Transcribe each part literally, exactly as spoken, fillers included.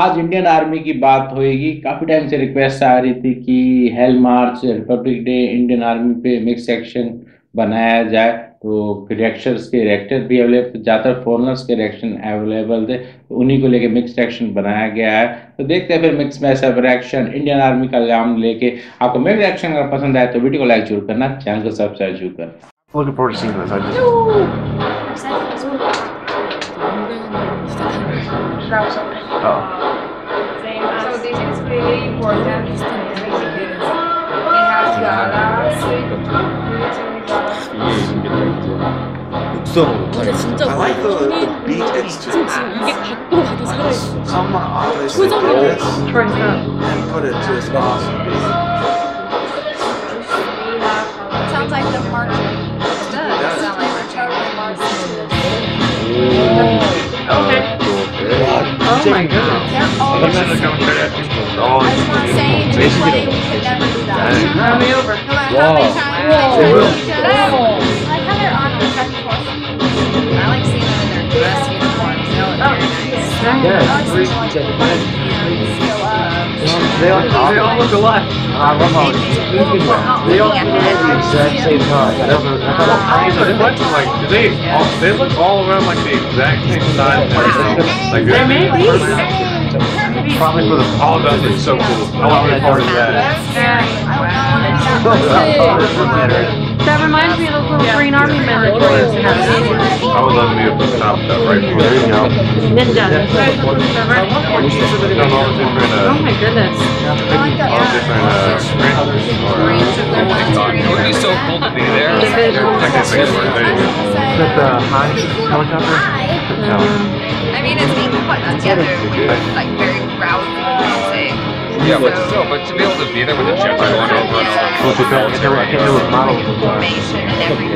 आज Indian army की बात होएगी। काफी टाइम से रिक्वेस्ट आ रही थी कि hell march, republic day, Indian army पे मिक्स सेक्शन बनाया जाए, तो रिएक्शर्स के रिएक्टर भी अवेलेबल, ज़्यादातर फॉरनर्स के रिएक्शन अवेलेबल थे, तो उन्हीं को लेके मिक्स सेक्शन बनाया गया है। तो देखते हैं फिर mix mashup reaction Indian army का नाम लेके। आपको मेरे रिएक्शन अगर पसंद आए तो वीडियो को लाइक जरूर करना, चैनल को सब्सक्राइब जरूर करना। Looking forward to seeing this. I just. Oh. So this is really important. It has galas. So I like the, the beat instrument. Someone obviously did this and put it to this awesome beat. Sounds like the march. Oh my god. I just want to say, in this play, we could never do that. Run me over. No matter how many times I like shut up. I like how they're on the second course. I like seeing them in their dress uniforms. They all look very nice. I like seeing them like they all look alike. They all look the exact same time. They look all around like the exact same size. Like yeah, maybe. Probably for the all of us, it's so cool. I want to be part of that. That reminds me of those little green army men. I would love to be able to stop that right from there. You go. Ninja. Oh my goodness. All different uh, it would be so cool to be there. I guess I could work there. Is that the high helicopter? I mean, it's being put together with like very rousing music. Yeah, but so, but to be able to be there with the chips going over and over and over and formation and everything.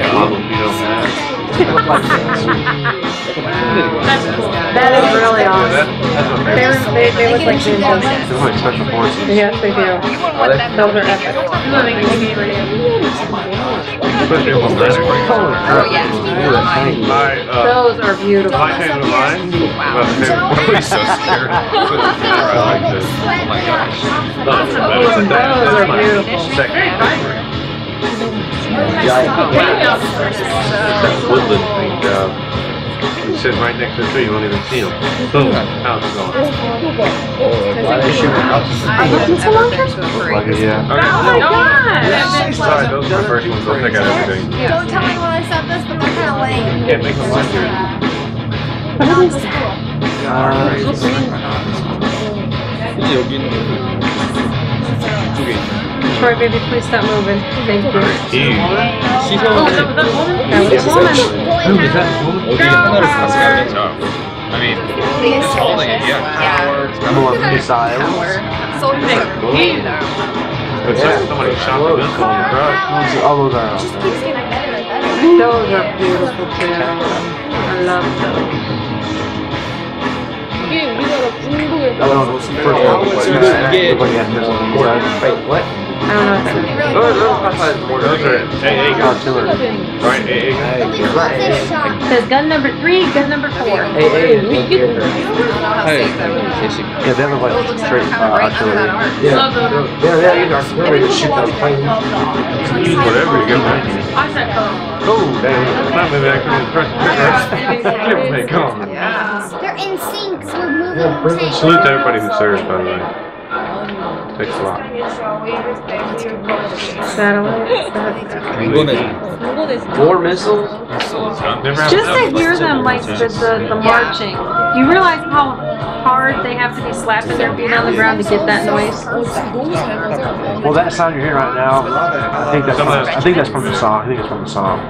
That's cool. That is really awesome. They they look like ninjas. They're like special forces. Yes, they do. Those are epic. Oh yeah. Those are beautiful. Wow. I'm so scared. I like this. Oh my gosh. Those are beautiful. That woodland thing. Uh, you sit right next to the tree, you won't even see them. Boom. How's it going? Why they shoot houses? I haven't been to a tree. Yeah. Oh my god. Sorry, those are the first ones. Don't think I ever do. Don't tell me when I said this, but they're kind of lame. You can't make them like yours. What is that? Uh, Troy, baby, please stop moving. Thank you. She's oh, that was a woman? That was a woman. Is that a woman? I mean, it's holding it, yeah. It's more desire. So big. It's like somebody shot the gun on the ground. All those are. Those are beautiful too. I love those. I don't know. Wait, what? I don't know. Those are A A guns. Right, A A guns. Says gun number three, gun number four. A A. Yeah, they look like straight artillery. Yeah, yeah, you are. We're ready to shoot those planes. Whatever you get, man. I said go. Oh, damn. Not maybe I can press. Come on. They're in sync. We're moving. Yeah, salute to everybody who serves, by the way. Thanks a lot. Satellites. More missiles. Just to hear them like the, the, the marching, you realize how hard they have to be slapping their feet on the ground to get that noise. Well, that sound you hear right now, I think that's from, I think that's from the song. I think it's from the song.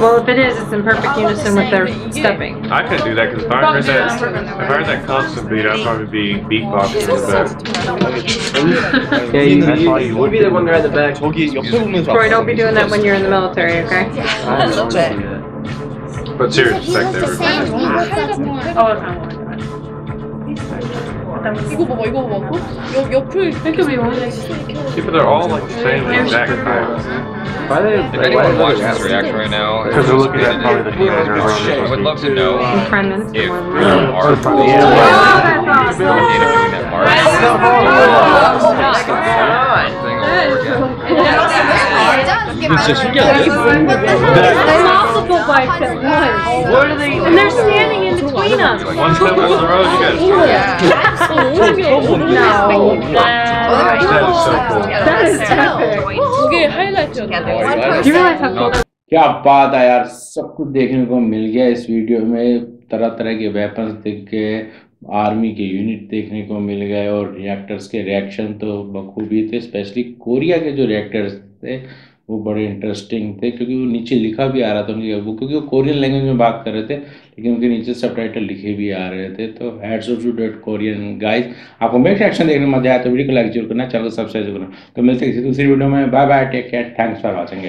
Well, if it is, it's in perfect unison with their stepping. I couldn't do that because if I heard that, if I heard that constant beat, I'd probably be beatboxing in the back. Yeah, you, that's why you would be the one there at the back. Troy, don't be doing that when you're in the military, okay? I love that. But seriously, back there. Oh, people, they're all like the same exact time. Why they, if like, anyone watching this reaction right now, because they're looking at probably the I would love to know if you are. Oh, that's awesome. just yeah. There's multiple bikes at once. What are they? And they're standing in between us. One step over the road, you guys. Yeah. No. That is epic. Okay, highlight your name. Do you realize how cool? क्या बात है यार, सब कुछ देखने को मिल गया इस वीडियो में। तरह तरह के वेपन्स दिख गए, आर्मी के यूनिट देखने को मिल गए और रिएक्टर्स के रिएक्शन तो बखूबी थे। स्पेशली कोरिया के जो रिएक्टर्स थे वो बड़े इंटरेस्टिंग थे, क्योंकि वो नीचे लिखा भी आ रहा था उनके, वो क्योंकि वो कोरियन लैंग्वेज में बात कर रहे थे लेकिन उनके नीचे सबटाइटल लिखे भी आ रहे थे। तो hats off to that Korean guys. आपको मेरे रिएक्शन देखने में मजा आया तो वीडियो को लाइक जरूर करना, चैनल को सब्सक्राइब करना। तो मिलते हैं किसी दूसरी वीडियो में। Bye bye, take care, thanks for watching.